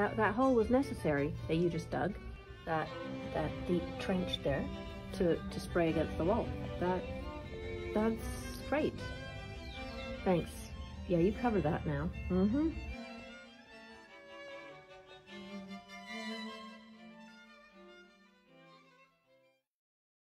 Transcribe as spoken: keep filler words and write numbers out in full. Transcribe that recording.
that, that hole was necessary that you just dug, that that deep trench there to, to spray against the wall. That that's great. Thanks. Yeah, you covered that now. Mm-hmm.